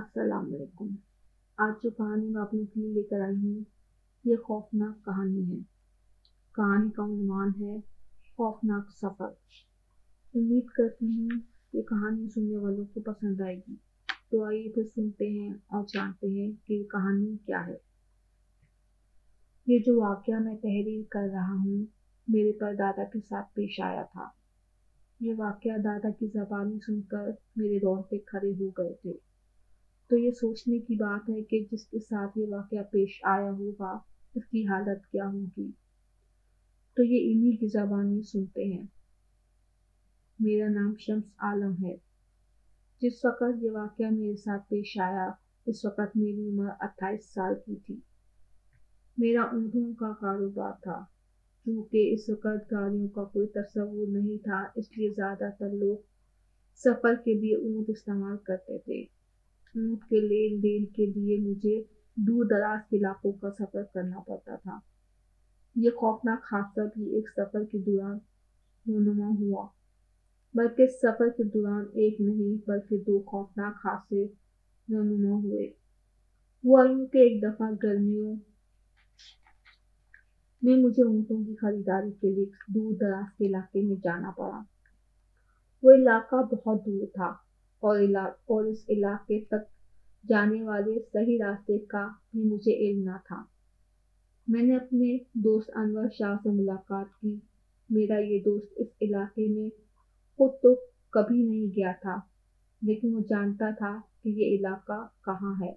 अस्सलाम वालेकुम। आज जो कहानी मैं अपने के लिए लेकर आई हूँ ये खौफनाक कहानी है। कहानी का उन्वान है खौफनाक सफ़र। उम्मीद करती हूँ ये कहानी सुनने वालों को पसंद आएगी। तो आइए फिर सुनते हैं और जानते हैं कि ये कहानी क्या है। ये जो वाक़या मैं तहरीर कर रहा हूँ मेरे पर दादा के साथ पेश आया था। ये वाक़या दादा की ज़बानी सुनकर मेरे रोंगटे खड़े हो गए थे। तो ये सोचने की बात है कि जिसके साथ ये वाक़या पेश आया होगा उसकी हालत क्या होगी। तो ये इन्हीं की ज़बानी सुनते हैं। मेरा नाम शम्स आलम है। जिस वक़्त ये वाक़या मेरे साथ पेश आया उस वक़्त मेरी उम्र 28 साल की थी। मेरा ऊँटों का कारोबार था। चूँकि इस वक़्त गाड़ियों का कोई तस्वुर नहीं था इसलिए ज़्यादातर लोग सफ़र के लिए ऊँट इस्तेमाल करते थे। ऊँट के लेन देन के लिए मुझे दूर दराज इलाकों का सफ़र करना पड़ता था। यह खौफनाक हादसा भी एक सफ़र के दौरान रोनुमा हुआ। बल्कि सफ़र के दौरान एक नहीं बल्कि दो खौफनाक हादसे रोनुमा हुए। हुआ यूँ कि एक दफ़ा गर्मियों में मुझे ऊँटों की खरीदारी के लिए दूर दराज के इलाके में जाना पड़ा। वो इलाका बहुत दूर था और इस इलाके तक जाने वाले सही रास्ते का भी मुझे इल्म ना था। मैंने अपने दोस्त अनवर शाह से मुलाकात की। मेरा ये दोस्त इस इलाके में खुद तो कभी नहीं गया था लेकिन वो जानता था कि ये इलाका कहाँ है।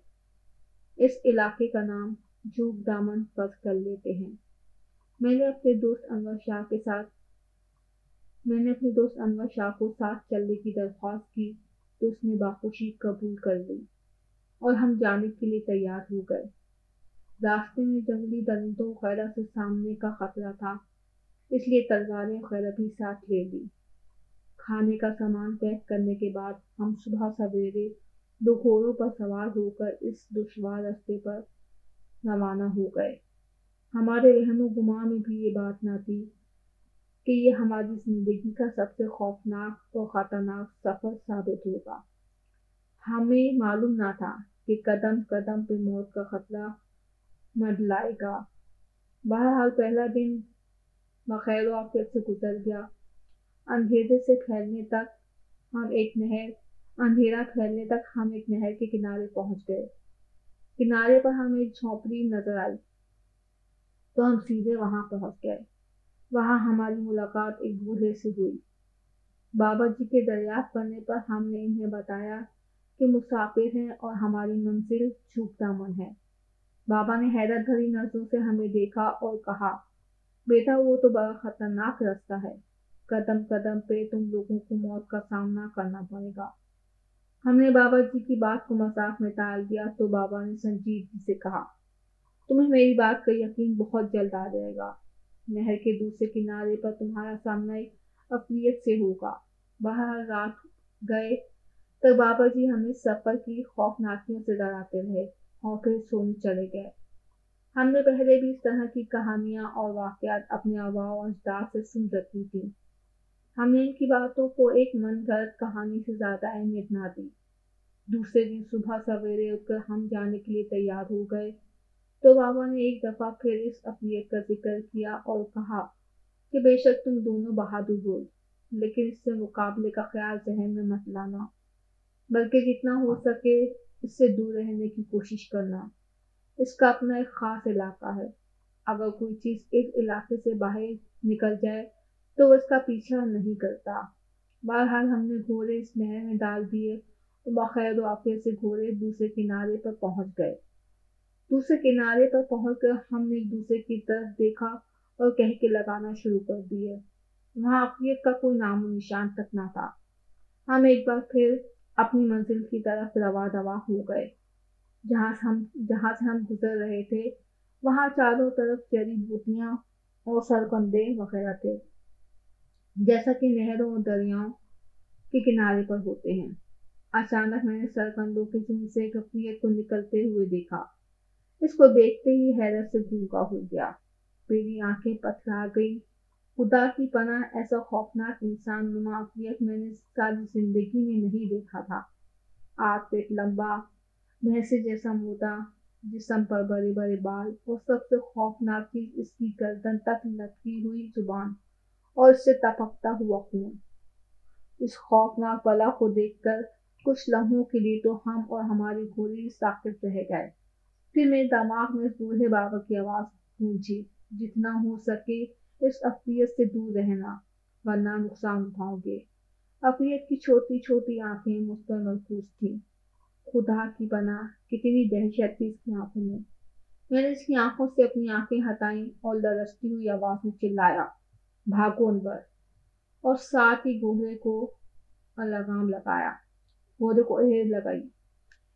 इस इलाके का नाम झूक दामन फर्ज कर लेते हैं। मैंने अपने दोस्त अनवर शाह को साथ चलने की दरख्वास्त की तो उसने बाखुशी कबूल कर ली और हम जाने के लिए तैयार हो गए। रास्ते में जंगली दरिंदों वगैरह से सामने का खतरा था इसलिए तलवारें वगैरह भी साथ ले ली। खाने का सामान पैक करने के बाद हम सुबह सवेरे दो घोड़ों पर सवार होकर इस दुश्वार रास्ते पर रवाना हो गए। हमारे रहमो गुमा में भी ये बात ना थी कि ये हमारी ज़िंदगी का सबसे खौफनाक और ख़तरनाक सफ़र साबित होगा। हमें मालूम ना था कि कदम कदम पे मौत का ख़तरा मंडराएगा। बहरहाल पहला दिन बखैर आफियत से गुजर गया। अंधेरा फैलने तक हम एक नहर के किनारे पहुंच गए। किनारे पर हमें एक झोंपड़ी नजर आई तो हम सीधे वहाँ पहुँच गए। वहाँ हमारी मुलाकात एक बूढ़े से हुई। बाबा जी के दरियाफ़्त करने पर हमने इन्हें बताया कि मुसाफिर हैं और हमारी मंजिल झूक दामन है। बाबा ने हैरत भरी नज़रों से हमें देखा और कहा, बेटा वो तो बड़ा ख़तरनाक रास्ता है। कदम कदम पे तुम लोगों को मौत का सामना करना पड़ेगा। हमने बाबा जी की बात को मजाक में टाल दिया तो बाबा ने संजीदगी से कहा, तुम्हें मेरी बात का यकीन बहुत जल्द आ जाएगा। नहर के दूसरे किनारे पर तुम्हारा सामना एक अफलियत से होगा। बाहर रात गए तब बाबा जी हमें सफ़र की खौफनाकियों से डराते रहे और फिर सोने चले गए। हमने पहले भी इस तरह की कहानियाँ और वाक़यात अपने आबा और अजदाद से सुन रखी थी। हमने इनकी बातों को एक मन गढ़ कहानी से ज़्यादा अहमियत ना दी। दूसरे दिन सुबह सवेरे उठकर हम जाने के लिए तैयार हो गए तो बाबा ने एक दफ़ा फिर इस अफलियत का जिक्र किया और कहा कि बेशक तुम दोनों बहादुर हो लेकिन इससे मुकाबले का ख्याल जहन में मत लाना बल्कि जितना हो सके इससे दूर रहने की कोशिश करना। इसका अपना एक ख़ास इलाका है। अगर कोई चीज़ इस इलाके से बाहर निकल जाए तो वह इसका पीछा नहीं करता। बहरहाल हमने घोड़े इस नहर में डाल दिए और बखैर वाक़िए से घोड़े दूसरे किनारे पर पहुँच गए। दूसरे किनारे पर पहुंचकर हमने एक दूसरे की तरफ देखा और कहके लगाना शुरू कर दिए। वहाँ अफलियत का कोई नामो निशान तक ना था। हम एक बार फिर अपनी मंजिल की तरफ रवा दवा हो गए। जहाँ से हम गुजर रहे थे वहाँ चारों तरफ जड़ी बूटियाँ और सरकंदे वगैरह थे जैसा कि नहरों और दरियाओं के किनारे पर होते हैं। अचानक मैंने सरकंदों के झुंड से एक अफलियत को निकलते हुए देखा। इसको देखते ही हैरत से गूंगा हो गया। मेरी आंखें पथरा गई। खुदा की पनाह ऐसा खौफनाक इंसान नुमा अफलियत मैंने सारी जिंदगी में नहीं देखा था। आग पेट लंबा भैंसे जैसा मोटा जिस्म पर बड़े बड़े बाल और सबसे खौफनाक चीज इसकी गर्दन तक लटकी हुई जुबान और इससे टपकता हुआ खून। इस खौफनाक बला को देखकर कुछ लम्हों के लिए तो हम और हमारी गोली साकित रह गए। फिर मेरे दिमाग में इस बूढ़े बाबा की आवाज़ गूंजी, जितना हो सके इस अफरियत से दूर रहना वरना नुकसान उठाओगे। अफरियत की छोटी छोटी आंखें मुझ पर मरकूज थीं। खुदा की बना कितनी दहशत थी इसकी आंखों में। मैंने इसकी आंखों से अपनी आंखें हटाई और लरसती हुई आवाज़ में चिल्लाया, भागो अंदर, और साथ ही गोहरे को लगाम लगाया। गोहरे को अहेर लगाई।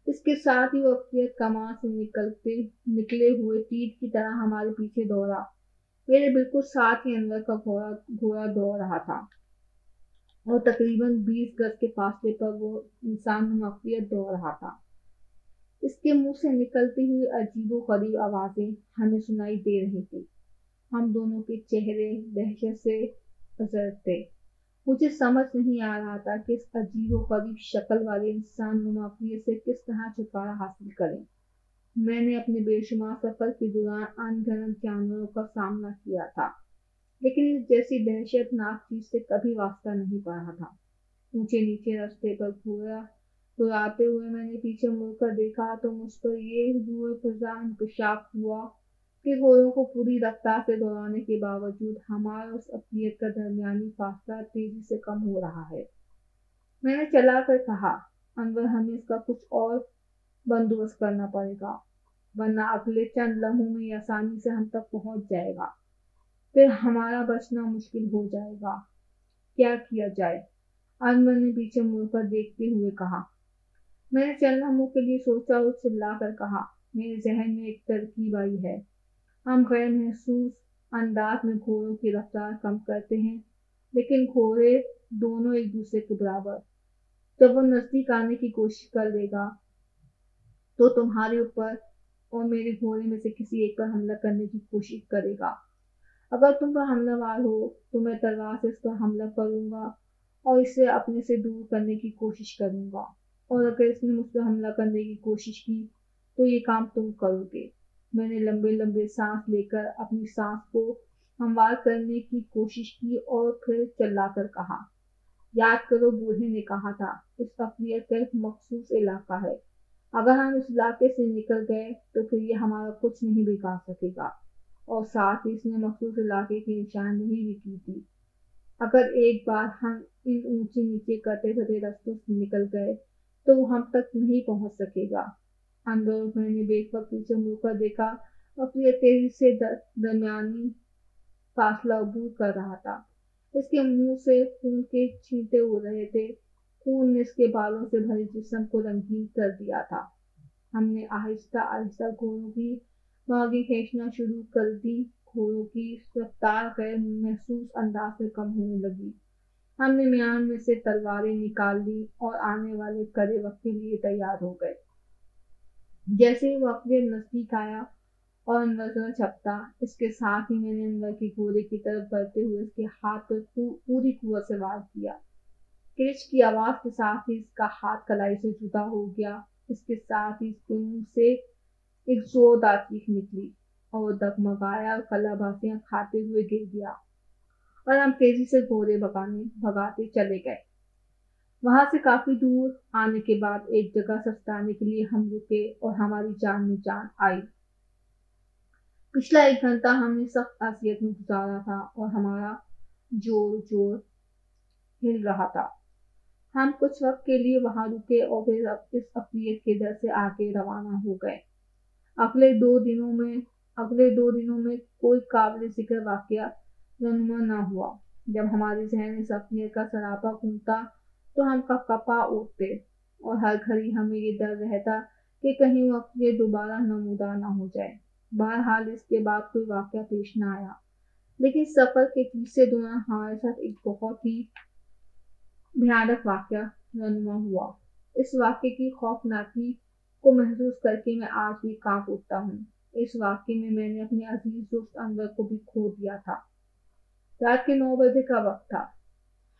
इसके साथ ही वो अफरियत कमान से निकले हुए तीर की तरह हमारे पीछे दौड़ा। मेरे बिल्कुल साथ ही अंदर का घोड़ा दौड़ रहा था और तकरीबन 20 गज के फासले पर वो इंसान अफरियत दौड़ रहा था। इसके मुंह से निकलती हुई अजीबो गरीब आवाजें हमें सुनाई दे रही थी। हम दोनों के चेहरे दहशत से पसरते। मुझे समझ नहीं आ रहा था कि इस अजीबोगरीब शक्ल वाले इंसान नुमाफियत से किस तरह छुटकारा हासिल करें। मैंने अपने बेशुमार सफर के दौरान अनगिनत जानवरों का सामना किया था, लेकिन इस जैसी दहशतनाक चीज से कभी वास्ता नहीं पा रहा था। ऊंचे नीचे रास्ते पर घूरा दौड़ाते हुए मैंने पीछे मुड़कर देखा तो मुझ पर ये ज़ोर-फ़ज़ा इंकशाफ हुआ कि घोड़ों को पूरी रफ्तार से दौड़ाने के बावजूद हमारा उस अफरियत का दरमियानी फासला तेजी से कम हो रहा है। मैंने चला कर कहा, अनवर, हमें इसका कुछ और बंदोबस्त करना पड़ेगा वरना अगले चंद लम्हों में आसानी से हम तक पहुंच जाएगा, फिर हमारा बचना मुश्किल हो जाएगा। क्या किया जाए? अनवर ने पीछे मुड़कर देखते हुए कहा। मैंने चंद लम्हों के लिए सोचा और चिल्ला कर कहा, मेरे जहन में एक तरकीब आई है। हम गैर महसूस अंदाज में घोड़ों की रफ्तार कम करते हैं, लेकिन घोड़े दोनों एक दूसरे के बराबर। जब वो नजदीक आने की कोशिश कर लेगा तो तुम्हारे ऊपर और मेरे घोड़े में से किसी एक पर हमला करने की कोशिश करेगा। अगर तुम पर हमलावर हो तो मैं तलवार से इस पर हमला करूंगा और इसे अपने से दूर करने की कोशिश करूंगा, और अगर इसने मुझ पर हमला करने की कोशिश की तो ये काम तुम करोगे। मैंने लंबे लंबे सांस लेकर अपनी सांस को हमवार करने की कोशिश की और फिर चिल्लाकर कहा, याद करो बूढ़े ने कहा था इस अफरियत का एक मखसूस इलाका है। अगर हम इस इलाके से निकल गए तो फिर ये हमारा कुछ नहीं बिगाड़ सकेगा, और साथ ही इसने मखसूस इलाके की निशानदेही भी की थी। अगर एक बार हम इन ऊंचे नीचे कटे फटे रास्तों से निकल गए तो वो हम तक नहीं पहुंच सकेगा। अंदर मैंने बेवक्त पीछे मुड़कर देखा, अफरियत तेजी से दरमियानी फासला अबूर कर रहा था। इसके मुंह से खून के छींटे उड़ रहे थे। खून ने इसके बालों से भरे जिस्म को रंगीन कर दिया था। हमने आहिस्ता आहिस्ता घोड़ों की बागी खींचना शुरू कर दी। घोड़ों की रफ्तार गैर महसूस अंदाज में कम होने लगी। हमने म्यान में से तलवारें निकाल ली और आने वाले कड़े वक्त के लिए तैयार हो गए। जैसे ही वो अपने नजदीक आया और अंदर छपता, इसके साथ ही मैंने अंदर के घोड़े की तरफ बढ़ते हुए उसके हाथ पर पूरी कुव्वत से वार किया। क्रिच की आवाज के साथ ही इसका हाथ कलाई से जुदा हो गया। इसके साथ ही इसके मुंह से एक जोरदार चीख निकली और वो डगमगाया और कलाबाजियां खाते हुए गिर गया, और हम तेजी से घोड़े भगाते चले गए। वहां से काफी दूर आने के बाद एक जगह सस्ताने के लिए हम रुके और हमारी जान में जान आई। पिछला 1 घंटा हमने सख्त असियत में गुजारा था और हमारा जोर जोर हिल रहा था। हम कुछ वक्त के लिए वहां रुके और फिर इस अफरियत के डर से आगे रवाना हो गए। अगले दो दिनों में कोई काबिल जिक्र वाकया रनुमा ना हुआ। जब हमारे जहन इस अफरियत का सरापा घूमता तो हम कपा उठते और हर घड़ी हमें ये डर रहता कि कहीं वो अपने दोबारा नमूदा ना हो जाए। बहरहाल इसके बाद कोई वाकया पेश ना आया, लेकिन सफर के तीसरे दौरान हमारे साथ एक बहुत ही भयानक वाकया रनुमा हुआ। इस वाकये की खौफनाकी को महसूस करके मैं आज भी कांप उठता हूँ। इस वाकये में मैंने अपने अजीज दोस्त अनवर को भी खो दिया था। रात के 9 बजे का वक्त था।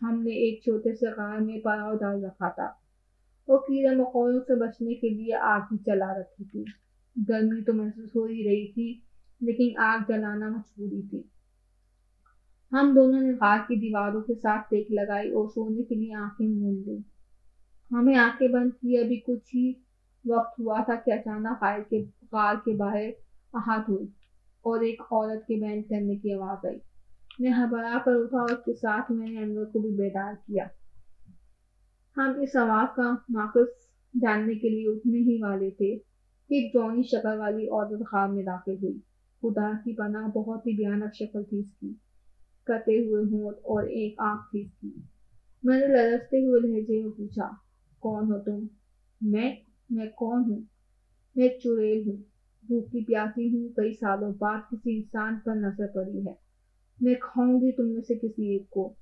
हमने एक छोटे से गांव में पड़ाव डाल रखा था वो कीड़े मकोड़ों से बचने के लिए आग ही जला रखी थी। गर्मी तो महसूस हो ही रही थी, लेकिन आग जलाना मजबूरी थी। हम दोनों ने घाट की दीवारों के साथ टेक लगाई और सोने के लिए आंखें मूंद ली। हमें आंखें बंद किए अभी कुछ ही वक्त हुआ था कि अचानक गार के बाहर आहट हुई और एक औरत के बैंड करने की आवाज आई। मैं हड़बड़ा कर उठा और उसके साथ मैंने अनवर को भी बेदार किया। हम इस आवाज का माकस जानने के लिए उठने ही वाले थे कि एक जौनी शक्ल वाली औरत ख्वाब में दाखिल हुई। खुदा की पनाह, बहुत ही भयानक शक्ल थी इसकी, कटे हुए होंठ और एक आंख थी इसकी। मैंने ललचते हुए लहजे में पूछा, कौन हो तुम? मैं कौन हूँ? मैं चुड़ैल हूँ, भूखी प्यासी हूँ। कई सालों बाद किसी इंसान पर नजर पड़ी है। मैं खाऊंगी तुम में से किसी एक को।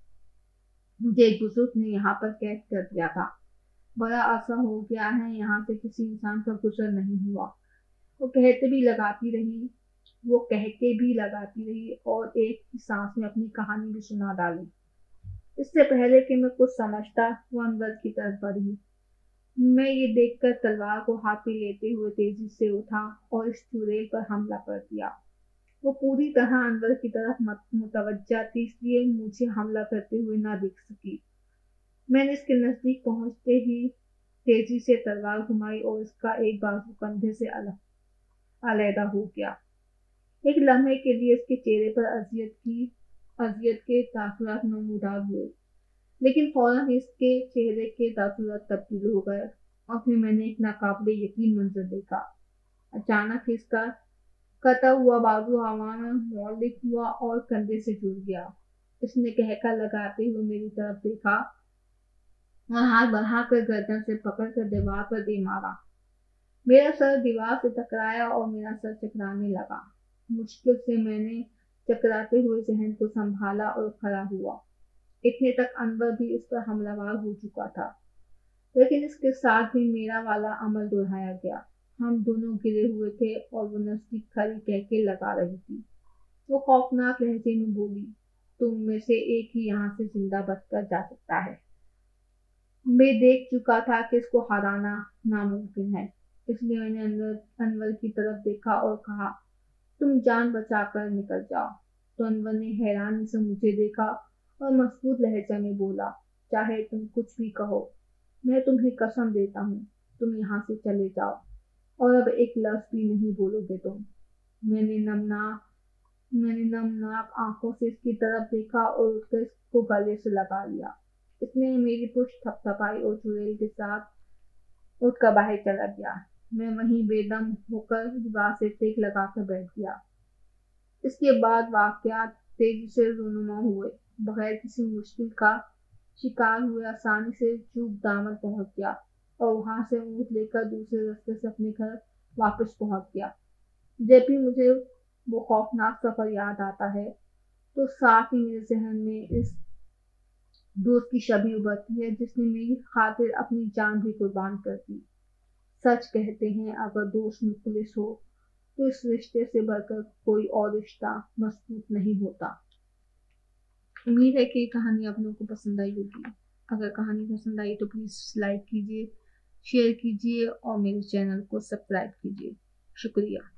मुझे एक बुजुर्ग ने यहाँ पर कैद कर दिया था। बड़ा आशा हो गया है, यहाँ से किसी इंसान का गुजर नहीं हुआ। वो कहके भी लगाती रही और एक ही सांस में अपनी कहानी भी सुना डाली। इससे पहले कि मैं कुछ समझता, वो अंदर की तरफ बढ़ी। मैं ये देखकर तलवार को हाथ में लेते हुए तेजी से उठा और इस चुड़ैल पर हमला कर दिया। वो पूरी तरह अंदर की तरफ मुतवज्जा थी, इसलिए मुझे हमला करते हुए ना दिख सकी। मैंने इसके नजदीक पहुंचते ही तेजी से तलवार घुमाई और इसका एक बाजू कंधे से अलहदा हो गया। एक लम्हे के लिए इसके चेहरे पर अजियत के तासुरात नमूदार हुए, लेकिन फौरन इसके चेहरे के तासुरात तब्दील हो गए और फिर मैंने एक नाकाबिले यकीन मंजर देखा। अचानक इसका कटा हुआ बाजू हवा में मौलिक हुआ और कंधे से जुड़ गया। इसने कहका लगाते हुए मेरी तरफ देखा और हाथ बढ़ाकर गर्दन से पकड़कर दीवार पर दे मारा। मेरा सर दीवार से टकराया और मेरा सर चकराने लगा। मुश्किल से मैंने चकराते हुए जहन को संभाला और खड़ा हुआ। इतने तक अनवर भी इस पर हमलावर हो चुका था, लेकिन इसके साथ भी मेरा वाला अमल दोहराया गया। हम दोनों गिरे हुए थे और वो नजदीक खड़ी कहके लगा रही थी। वो खौफनाक लहजे में बोली, तुम में से एक ही यहाँ से जिंदा बचकर जा सकता है। मैं देख चुका था कि इसको हराना नामुमकिन है, इसलिए मैंने अनवर की तरफ देखा और कहा, तुम जान बचाकर निकल जाओ। तो अनवर ने हैरानी से मुझे देखा और मजबूत लहजे में बोला, चाहे तुम कुछ भी कहो, मैं तुम्हें कसम देता हूँ, तुम यहाँ से चले जाओ और अब एक लफ्ज भी नहीं बोलोगे तुम। मैंने नमनाक आंखों से इसकी तरफ देखा और उठकर इसको गले से लगा लिया। इसने मेरी पुष्ट थपथपाई और चुड़ैल के साथ उठकर बाहर चला गया। मैं वहीं बेदम होकर दीवार से टेक लगाकर बैठ गया। इसके बाद वाकयात तेजी से रूनुमा हुए। बगैर किसी मुश्किल का शिकार हुए आसानी से चूक दामन पहुंच गया और वहां से ऊँट लेकर दूसरे रास्ते से अपने घर वापस पहुंच गया। जब भी मुझे वो खौफनाक सफर याद आता है, तो साथ ही मेरे जहन में इस दोस्त की छवि उभरती है जिसने मेरी खातिर अपनी जान भी कुर्बान कर दी। सच कहते हैं, अगर दोस्त मुखलिस हो तो इस रिश्ते से बढ़कर कोई और रिश्ता मजबूत नहीं होता। उम्मीद है कि ये कहानी आप लोगों को पसंद आई होगी। अगर कहानी पसंद आई तो प्लीज़ लाइक कीजिए, शेयर कीजिए और मेरे चैनल को सब्सक्राइब कीजिए। शुक्रिया।